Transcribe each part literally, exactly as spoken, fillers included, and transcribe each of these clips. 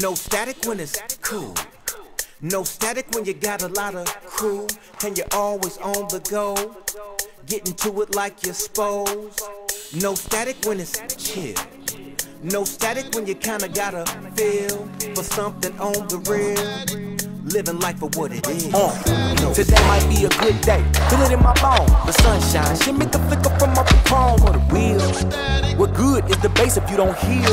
No static when it's cool. No static when you got a lot of crew and you're always on the go, getting to it like you're supposed. No static when it's chill. No static when you kinda gotta feel for something on the real. Living life for what it is. Uh, today might be a good day. Feel it in my bone. The sunshine. Shimmy the flicker from my palm on the wheel. What good is the bass if you don't hear?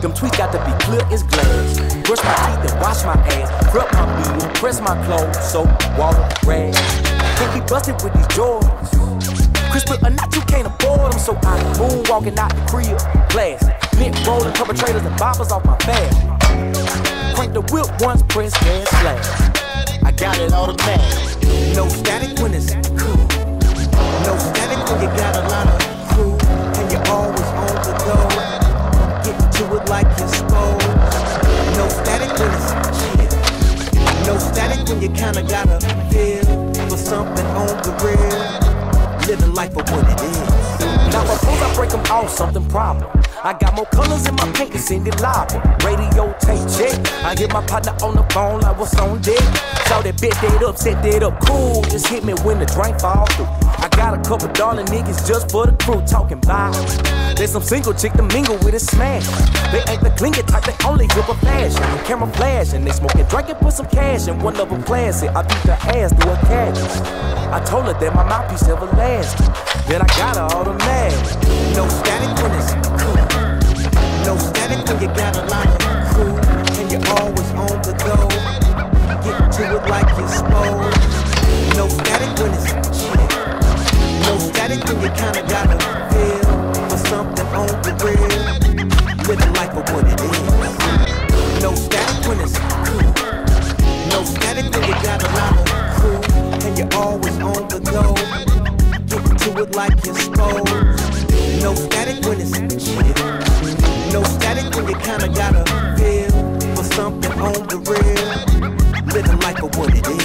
Them tweets got to be clear as glass. Brush my teeth and wash my ass. Rub my beard, press my clothes, soap, water, rag. Can't be busted with these Jordans. Crisper or not, you can't afford them. So I'm moonwalking out the crib. Glass, mint rolling, perpetrators and boppers off my fast. Crank the whip once, press and slash. I got it all the time. No static when it's cool. No static when you got a lot of crew and you're always on the go, getting to it like you're supposed. No static when it's chill. No static when you kinda gotta feel for something on the real. Living life for what it is. Now suppose I break them off, something problem. I got more colors in my paint than Cindy Lauper. Radio tape check. I hit my partner on the phone like what's on deck. Saw that bet that up, set that up. Cool, just hit me when the drink fall through. I got a couple darling niggas just for the crew talking by. There's some single chick to mingle with a smash. They ain't the clingy type, they only give a fashion. The camera flashing, they smoking, drinking, put some cash in. One of them classy, I beat her ass through a cabbage. I told her that my mouthpiece ever lasted. Then I got her all the mad. No static when it's cool. No static when you got a lot of crew and you're always on the go, get to it like you're supposed. No static when it's chill. No static when you kinda gotta feel for something on the real. Living life for what it is. No static when it's cool. No static when you got a lot of crew and you're always on the go, get to it like you're supposed. No static when it's chill. No static when you kinda gotta feel for something on the real. Living life for what it is.